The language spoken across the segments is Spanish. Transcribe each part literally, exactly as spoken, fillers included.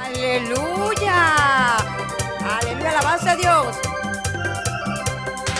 Aleluya. Aleluya, alabanza a Dios.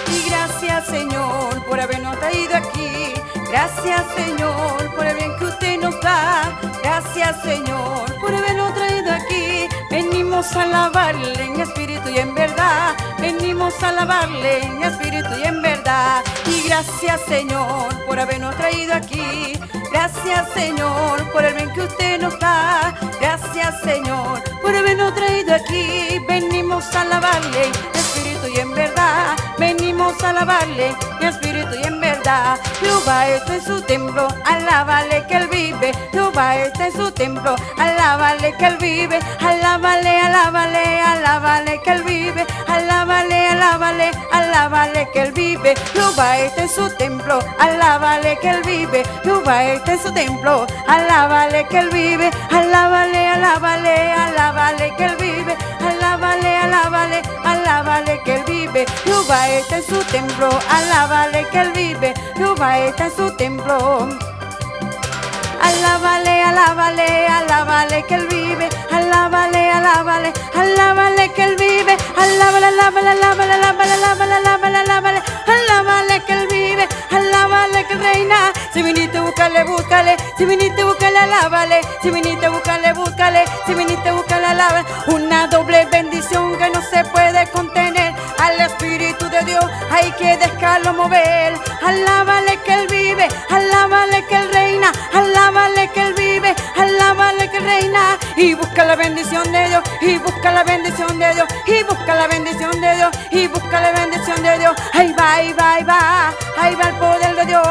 Y gracias, Señor, por habernos traído aquí. Gracias, Señor, por el bien que usted nos da. Gracias, Señor, por habernos traído aquí. Venimos a alabarle en espíritu y en verdad. Venimos a alabarle en espíritu y en verdad. Y gracias, Señor, por habernos traído aquí. Gracias, Señor, por el bien que usted nos da. Gracias, Señor, por habernos traído aquí. Venimos a alabarle en espíritu y en verdad. Venimos a alabarle en espíritu y en verdad. Jehová está en su templo, alábale que él vive. Jehová está en su templo, alábale que él vive. Alábale, alábale, alábale que él vive. Alábale, alábale, alábale que él vive. Jehová está en su templo, alábale que él vive. Jehová está en su templo, alábale que él vive. Alábale, alábale, alábale que él vive. Alábale, alábale, alábale que él vive. Jehová está en su templo, alábale que él vive. Jehová está en su templo. Alábale, alábale, alábale que él vive. Alábale, alábale, alábale que él vive. Alábale, alábale, alábale, alábale, alábale, alábale, alábale, alábale que él vive. Alábale que reina. Si viniste a buscarle, búscale. Si viniste a buscarle, alábale. Si viniste a buscarle, búscale. Si viniste a buscarle, alábale. Una doble bendición que no se puede contener. Al Espíritu de Dios hay que dejarlo mover. Alábale que él vive. Alábale que él reina. Alábale que él vive. Alábale que él reina. Y busca la bendición de Dios. Y busca la bendición de Dios. Y busca la bendición de Dios. Y busca la bendición de Dios. Ahí va, ahí va, ahí va. Ahí va el poder de Dios.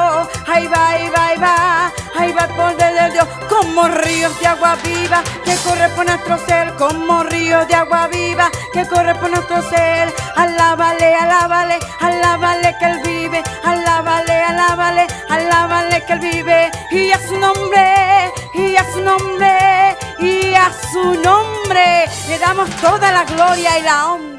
Ahí va, ahí va, ahí va. Ahí va el poder de Dios. Como ríos de agua viva que corre por nuestro ser. Como ríos de agua viva que corre por nuestro ser. Alábale, alábale, alábale que él vive. Alábale, alábale, alábale que él vive. Y a su nombre, y a su nombre, y a su nombre le damos toda la gloria y la honra.